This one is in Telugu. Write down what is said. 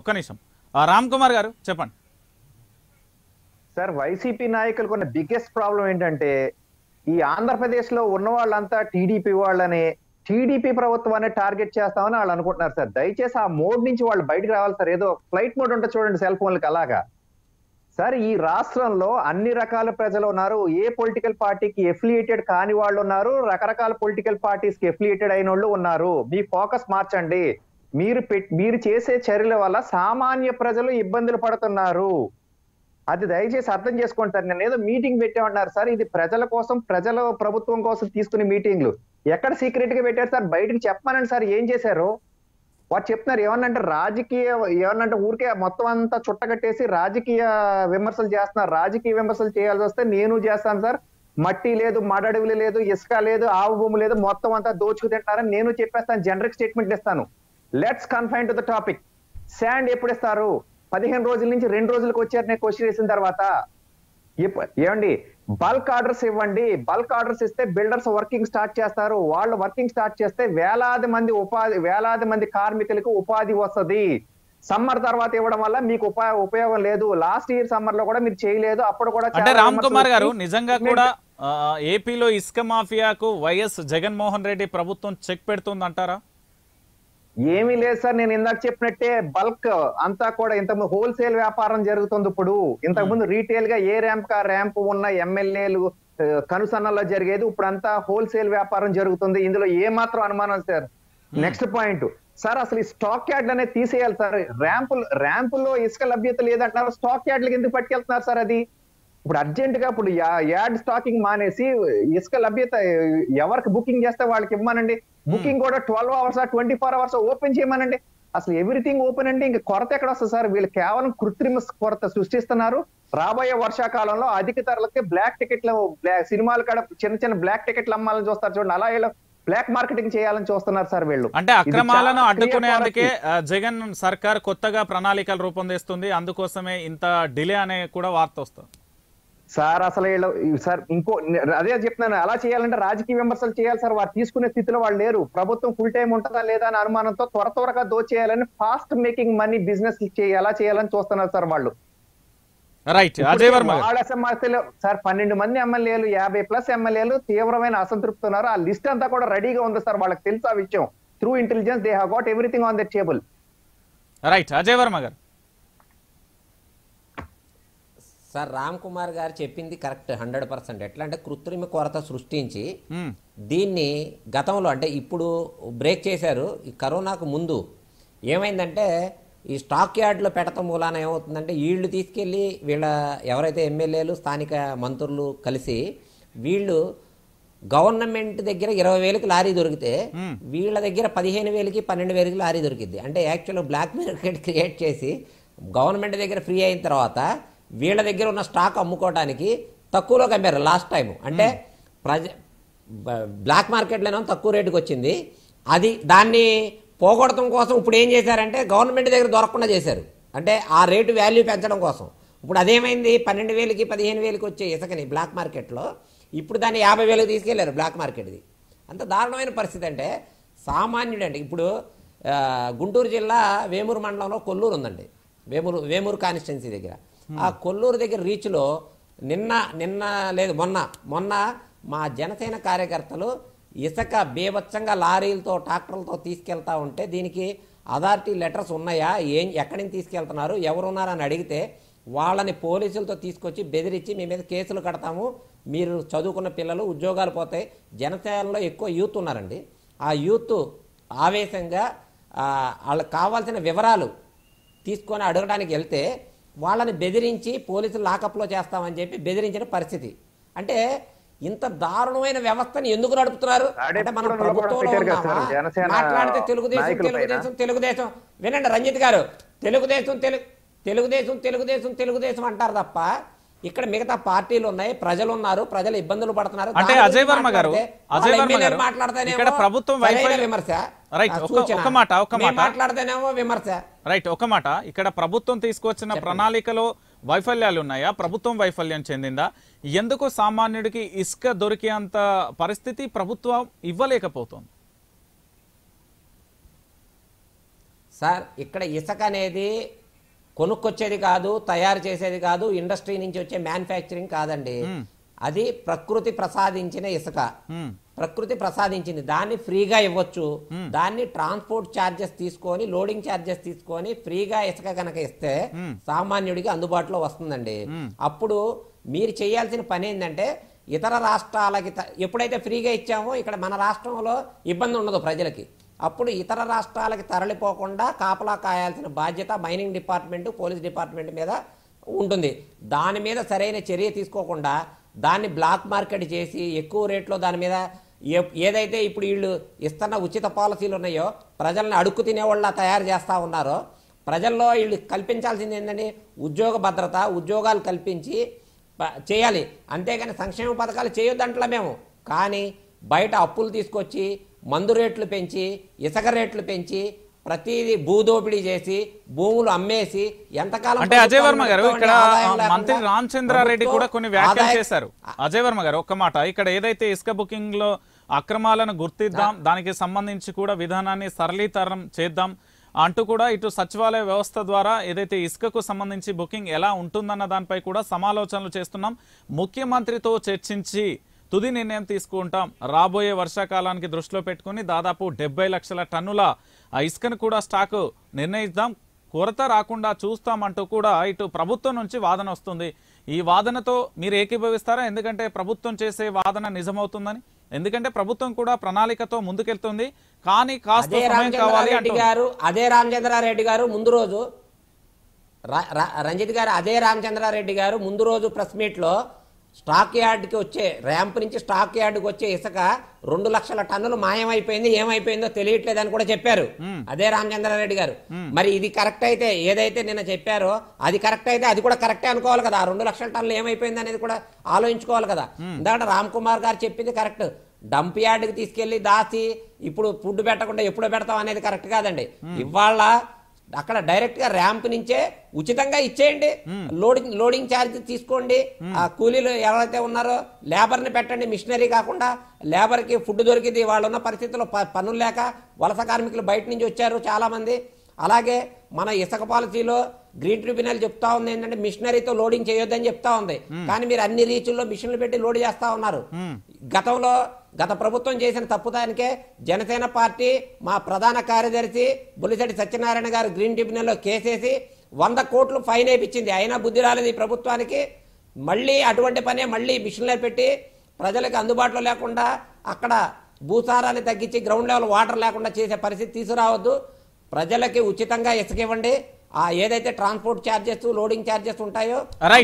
ఒక్క నిమిషం రామ్ కుమార్ గారు చెప్పండి సార్ వైసీపీ నాయకులకు ఉన్న బిగ్గెస్ట్ ప్రాబ్లం ఏంటంటే ఈ ఆంధ్రప్రదేశ్ లో ఉన్న వాళ్ళంతా టీడీపీ వాళ్ళనే టీడీపీ ప్రభుత్వాన్ని టార్గెట్ చేస్తామని వాళ్ళు అనుకుంటున్నారు సార్ దయచేసి ఆ మోడ్ నుంచి వాళ్ళు బయటికి రావాలి సార్ ఏదో ఫ్లైట్ మోడ్ ఉంటే చూడండి సెల్ ఫోన్లకు అలాగా సార్ ఈ రాష్ట్రంలో అన్ని రకాల ప్రజలు ఉన్నారు ఏ పొలిటికల్ పార్టీకి ఎఫిలియేటెడ్ కాని వాళ్ళు ఉన్నారు రకరకాల పొలిటికల్ పార్టీస్ కి ఎఫిలియేటెడ్ అయిన వాళ్ళు ఉన్నారు మీ ఫోకస్ మార్చండి మీరు చేసే చర్యల వల్ల సామాన్య ప్రజలు ఇబ్బందులు పడుతున్నారు అది దయచేసి అర్థం చేసుకోండి సార్ నేను ఏదో మీటింగ్ పెట్టామన్నారు సార్ ఇది ప్రజల కోసం ప్రజల ప్రభుత్వం కోసం తీసుకునే మీటింగ్లు ఎక్కడ సీక్రెట్ గా పెట్టారు సార్ బయటికి చెప్పమనండి సార్ ఏం చేశారు వారు చెప్తున్నారు ఏమన్నంటే రాజకీయ ఏమన్నంటే ఊరికే మొత్తం అంతా చుట్టగట్టేసి రాజకీయ విమర్శలు చేస్తున్నారు రాజకీయ విమర్శలు చేయాల్సి వస్తే నేను చేస్తాను సార్ మట్టి లేదు మడడవి లేదు ఇసుక లేదు ఆవు భూమి లేదు మొత్తం అంతా దోచుకు తింటారని నేను చెప్పేస్తాను జనరిక్ స్టేట్మెంట్లు ఇస్తాను let's confine to the topic sand ఎప్పుడు ఇస్తారు 15 రోజుల నుంచి 2 రోజులకు వచ్చారు నేను క్వశ్చన్ వేసిన తర్వాత ఏమండి బల్క్ ఆర్డర్స్ ఇవ్వండి బల్క్ ఆర్డర్స్ ఇస్తే బిల్డర్స్ వర్కింగ్ స్టార్ట్ చేస్తారు వాళ్ళు వర్కింగ్ స్టార్ట్ చేస్తే వేలాది మంది కార్మికులకు ఉపాధి వస్తుంది సమ్మర్ తర్వాత ఇవ్వడం వల్ల మీకు ఉపయోగం లేదు లాస్ట్ ఇయర్ సమ్మర్ లో కూడా మీరు చేయలేదు అప్పుడు కూడా అంటే రామ్ కుమార్ గారు నిజంగా కూడా ఏపీలో ఇసుక మాఫియాకు వైఎస్ జగన్మోహన్ రెడ్డి ప్రభుత్వం చెక్ పెడుతుంది అంటారా ఏమీ లేదు సార్ నేను ఇందాక చెప్పినట్టే బల్క్ అంతా కూడా ఇంతకు హోల్సేల్ వ్యాపారం జరుగుతుంది ఇప్పుడు ఇంతకుముందు రీటైల్ గా ఏ ర్యాంప్ ఆ ర్యాంప్ ఉన్న ఎమ్మెల్యేలు కనుసన్నల్లో జరిగేది ఇప్పుడు అంతా హోల్సేల్ వ్యాపారం జరుగుతుంది ఇందులో ఏమాత్రం అనుమానం సార్ నెక్స్ట్ పాయింట్ సార్ అసలు ఈ స్టాక్ యార్డ్లు అనేది తీసేయాలి సార్ ర్యాంపులో ఇసుక లభ్యత లేదంటున్నారు స్టాక్ యార్డ్లకు ఎందుకు పట్టుకెళ్తున్నారు సార్ అది ఇప్పుడు అర్జెంట్ గా ఇప్పుడు యార్డ్ స్టాకింగ్ మానేసి ఇసుక లభ్యత ఎవరికి బుకింగ్ చేస్తే వాళ్ళకి ఇవ్వమనండి బుకింగ్ కూడా 12 అవర్స్ 24 అవర్స్ ఓపెన్ చేయమనండి అసలు ఎవ్రీథింగ్ ఓపెన్ అంటే ఇంకా కొరత ఎక్కడ వస్తుంది సార్ వీళ్ళు కేవలం కృత్రిమ కొరత సృష్టిస్తున్నారు రాబోయే వర్షాకాలంలో అధిక ధరలకి బ్లాక్ టికెట్లు సినిమాలు కూడా చిన్న బ్లాక్ టికెట్లు అమ్మాలని చూస్తారు చూడండి అలా వీళ్ళు బ్లాక్ మార్కెటింగ్ చేయాలని చూస్తున్నారు సార్ వీళ్ళు అంటే అక్రమాలను అడ్డుకునేందుకే జగన్ సర్కార్ కొత్తగా ప్రణాళికలు రూపొందిస్తుంది అందుకోసమే ఇంత డిలే అనే కూడా వార్త వస్తుంది సార్ అసలు సార్ ఇంకో అదే చెప్తున్నాను అలా చేయాలంటే రాజకీయ విమర్శలు చేయాలి సార్ వారు తీసుకునే స్థితిలో వాళ్ళు లేరు ప్రభుత్వం ఫుల్ టైం ఉంటుందా లేదా అని అనుమానంతో త్వరగా దోచేయాలని ఫాస్ట్ మేకింగ్ మనీ బిజినెస్ ఎలా చేయాలని చూస్తున్నారు సార్ వాళ్ళు సార్ 12 మంది ఎమ్మెల్యేలు 50+ ఎమ్మెల్యేలు తీవ్రమైన అసంతృప్తి ఉన్నారు ఆ లిస్ట్ అంతా కూడా రెడీగా ఉంది సార్ వాళ్ళకి తెలుసు ఆ విషయం through intelligence they have got everything on the table right Ajay Varma గారు సార్ రామ్ కుమార్ గారు చెప్పింది కరెక్ట్ 100%. ఎట్లా అంటే కృత్రిమ కొరత సృష్టించి దీన్ని గతంలో అంటే ఇప్పుడు బ్రేక్ చేశారు. ఈ కరోనాకు ముందు ఏమైందంటే ఈ స్టాక్ యార్డ్లో పెడతాం మూలాన ఏమవుతుందంటే వీళ్ళు తీసుకెళ్ళి వీళ్ళ ఎవరైతే ఎమ్మెల్యేలు స్థానిక మంత్రులు కలిసి వీళ్ళు గవర్నమెంట్ దగ్గర 20,000కి లారీ దొరికితే వీళ్ళ దగ్గర 15,000కి 12,000కి లారీ దొరికింది. అంటే యాక్చువల్గా బ్లాక్ మార్కెట్ క్రియేట్ చేసి గవర్నమెంట్ దగ్గర ఫ్రీ అయిన తర్వాత వీళ్ళ దగ్గర ఉన్న స్టాక్ అమ్ముకోవడానికి తక్కువలో అమ్మారు లాస్ట్ టైం. అంటే బ్లాక్ మార్కెట్లోనే తక్కువ రేటుకి వచ్చింది. అది దాన్ని పోగొడటం కోసం ఇప్పుడు ఏం చేశారంటే గవర్నమెంట్ దగ్గర దొరకకుండా చేశారు. అంటే ఆ రేటు వాల్యూ పెంచడం కోసం. ఇప్పుడు అదేమైంది 12,000కి 15,000కి వచ్చే ఇసుకని బ్లాక్ మార్కెట్లో ఇప్పుడు దాన్ని 50,000కి తీసుకెళ్లారు బ్లాక్ మార్కెట్ది. అంత దారుణమైన పరిస్థితి. అంటే సామాన్యుడండి. ఇప్పుడు గుంటూరు జిల్లా వేమూరు మండలంలో కొల్లూరు ఉందండి. వేమూరు కాన్స్టిట్యున్సీ దగ్గర ఆ కొల్లూరు దగ్గర రీచ్లో మొన్న మా జనసేన కార్యకర్తలు ఇసుక బీభత్సంగా లారీలతో ట్రాక్టర్లతో తీసుకెళ్తా ఉంటే దీనికి అథారిటీ లెటర్స్ ఉన్నాయా, ఎక్కడి నుంచి తీసుకెళ్తున్నారు, ఎవరున్నారని అడిగితే వాళ్ళని పోలీసులతో తీసుకొచ్చి బెదిరించి మీ మీద కేసులు కడతాము, మీరు చదువుకున్న పిల్లలు ఉద్యోగాలు పోతాయి. జనసేనలో ఎక్కువ యూత్ ఉన్నారండి. ఆ యూత్ ఆవేశంగా వాళ్ళకి కావాల్సిన వివరాలు తీసుకొని అడగడానికి వెళ్తే వాళ్ళని బెదిరించి పోలీసులు లాకప్లో చేస్తామని చెప్పి బెదిరించిన పరిస్థితి. అంటే ఇంత దారుణమైన వ్యవస్థను ఎందుకు నడుపుతున్నారు అంటే మనం ప్రభుత్వంలో మాట్లాడితే తెలుగుదేశం వినండి రంజిత్ గారు, తెలుగుదేశం అంటారు తప్ప ఇక్కడ మిగతా పార్టీలు ఉన్నాయి, ప్రజలు ఉన్నారు, ప్రజలు ఇబ్బందులు పడుతున్నారు. అంటే అజయ్ వర్మ గారు ఇక్కడ ప్రభుత్వం తీసుకొచ్చిన ప్రణాళికలో వైఫల్యాలు ఉన్నాయా, ప్రభుత్వం వైఫల్యం చెందిందా, ఎందుకు సామాన్యుడికి ఇసుక దొరికేంత పరిస్థితి ప్రభుత్వం ఇవ్వలేకపోతుంది సార్ ఇక్కడ ఇసుక అనేది కొనుక్కొచ్చేది కాదు, తయారు చేసేది కాదు, ఇండస్ట్రీ నుంచి వచ్చే మ్యానుఫ్యాక్చరింగ్ కాదండి. అది ప్రకృతి ప్రసాదించిన ఇసుక, ప్రకృతి ప్రసాదించింది. దాన్ని ఫ్రీగా ఇవ్వచ్చు, దాన్ని ట్రాన్స్పోర్ట్ ఛార్జెస్ తీసుకొని లోడింగ్ ఛార్జెస్ తీసుకొని ఫ్రీగా ఇసుక కనుక ఇస్తే సామాన్యుడికి అందుబాటులో వస్తుందండి. అప్పుడు మీరు చేయాల్సిన పని ఏంటంటే ఇతర రాష్ట్రాలకి ఎప్పుడైతే ఫ్రీగా ఇచ్చామో ఇక్కడ మన రాష్ట్రంలో ఇబ్బంది ఉండదు ప్రజలకి, అప్పుడు ఇతర రాష్ట్రాలకి తరలిపోకుండా కాపలా కాయాల్సిన బాధ్యత మైనింగ్ డిపార్ట్మెంట్, పోలీస్ డిపార్ట్మెంట్ మీద ఉంటుంది. దాని మీద సరైన చర్య తీసుకోకుండా దాన్ని బ్లాక్ మార్కెట్ చేసి ఎక్కువ రేట్లో దాని మీద ఏదైతే ఇప్పుడు వీళ్ళు ఇస్తున్న ఉచిత పాలసీలు ఉన్నాయో ప్రజలను అడుక్కు తినేవాళ్ళ తయారు చేస్తూ ఉన్నారో, ప్రజల్లో వీళ్ళు కల్పించాల్సింది ఏంటంటే ఉద్యోగ భద్రత, ఉద్యోగాలు కల్పించి చేయాలి. అంతేగాని సంక్షేమ పథకాలు చేయొద్దంటలా మేము, కానీ బయట అప్పులు తీసుకొచ్చి మందు రేట్లు పెంచి ఇసుక రేట్లు పెంచి ప్రతిదీ భూదోపిడీ చేసి భూములు అమ్మేసి ఎంతకాలం. అంటే అజయ్ వర్మ గారు ఇక్కడ మంత్రి రామచంద్రారెడ్డి కూడా కొన్ని వ్యాఖ్యలు చేశారు. అజయ్ వర్మ గారు ఒక్క మాట, ఇక్కడ ఏదైతే ఇసుక బుకింగ్ లో అక్రమాలను గుర్తిద్దాం, దానికి సంబంధించి కూడా విధానాన్ని సరళీతరం చేద్దాం అంటూ కూడా ఇటు సచివాలయ వ్యవస్థ ద్వారా ఏదైతే ఇసుకకు సంబంధించి బుకింగ్ ఎలా ఉంటుందన్న దానిపై కూడా సమాలోచనలు చేస్తున్నాం, ముఖ్యమంత్రితో చర్చించి తుది నిర్ణయం తీసుకుంటాం, రాబోయే వర్షాకాలానికి దృష్టిలో పెట్టుకుని దాదాపు 70 లక్షల టన్నుల ఇసుకను కూడా స్టాకు నిర్ణయిద్దాం, కొరత రాకుండా చూస్తామంటూ కూడా ఇటు ప్రభుత్వం నుంచి వాదన వస్తుంది. ఈ వాదనతో మీరు ఏకీభవిస్తారా? ఎందుకంటే ప్రభుత్వం చేసే వాదన నిజమవుతుందని, ఎందుకంటే ప్రభుత్వం కూడా ప్రణాళికతో ముందుకెళ్తుంది, కానీ కాస్త సమయం కావాలి అంటున్నారు. అదే రామచంద్రారెడ్డి గారు ముందు రోజు రంజిత్ గారు అదే రామచంద్రారెడ్డి గారు ముందు రోజు ప్రెస్ మీట్లో స్టాక్ యార్డ్కి వచ్చే ర్యాంప్ నుంచి స్టాక్ యార్డ్కి వచ్చే ఇసుక 2 లక్షల టన్నులు మాయమైపోయింది, ఏమైపోయిందో తెలియట్లేదని కూడా చెప్పారు అదే రామచంద్రారెడ్డి గారు. మరి ఇది కరెక్ట్ అయితే, ఏదైతే నిన్న చెప్పారో అది కరెక్ట్ అయితే అది కూడా కరెక్టే అనుకోవాలి కదా. 2 లక్షల టన్నులు ఏమైపోయింది అనేది కూడా ఆలోచించుకోవాలి కదా. ఎందుకంటే రామ్ కుమార్ గారు చెప్పింది కరెక్ట్, డంప్ యార్డ్కి తీసుకెళ్లి దాసి ఇప్పుడు ఫుడ్ పెట్టకుండా ఎప్పుడో పెడతాం అనేది కరెక్ట్ కాదండి. ఇవాళ అక్కడ డైరెక్ట్ గా ర్యాంప్ నుంచే ఉచితంగా ఇచ్చేయండి, లోడింగ్ ఛార్జ్ తీసుకోండి, ఆ కూలీలు ఎవరైతే ఉన్నారో లేబర్ ని పెట్టండి, మిషనరీ కాకుండా లేబర్ కి ఫుడ్ దొరికింది. వాళ్ళు ఉన్న పరిస్థితుల్లో పనులు లేక వలస కార్మికులు బయట నుంచి వచ్చారు చాలా మంది. అలాగే మన ఇసుక పాలసీలో గ్రీన్ ట్రిబ్యునల్ చెప్తా ఉంది ఏంటంటే మిషనరీతో లోడింగ్ చేయొద్దని చెప్తా ఉంది, కానీ మీరు అన్ని రీచుల్లో మిషన్లు పెట్టి లోడ్ చేస్తా ఉన్నారు. గతంలో గత ప్రభుత్వం చేసిన తప్పుదానికే జనసేన పార్టీ మా ప్రధాన కార్యదర్శి బొలిశెట్టి సత్యనారాయణ గారు గ్రీన్ ట్రిబ్యునల్లో కేసేసి 100 కోట్లు ఫైన్ వేయించింది, అయినా బుద్ధి రాలేదు ఈ ప్రభుత్వానికి. మళ్ళీ అటువంటి పనే మళ్ళీ మిషన్లు పెట్టి ప్రజలకు అందుబాటులో లేకుండా అక్కడ భూసారాన్ని తగ్గించి గ్రౌండ్ లెవెల్ వాటర్ లేకుండా చేసే పరిస్థితి తీసుకురావద్దు. ప్రజలకి ఉచితంగా ఇసుక ఇవ్వండి, ఏదైతే ట్రాన్స్పోర్ట్ ఛార్జెస్, లోడింగ్ ఛార్జెస్ ఉంటాయో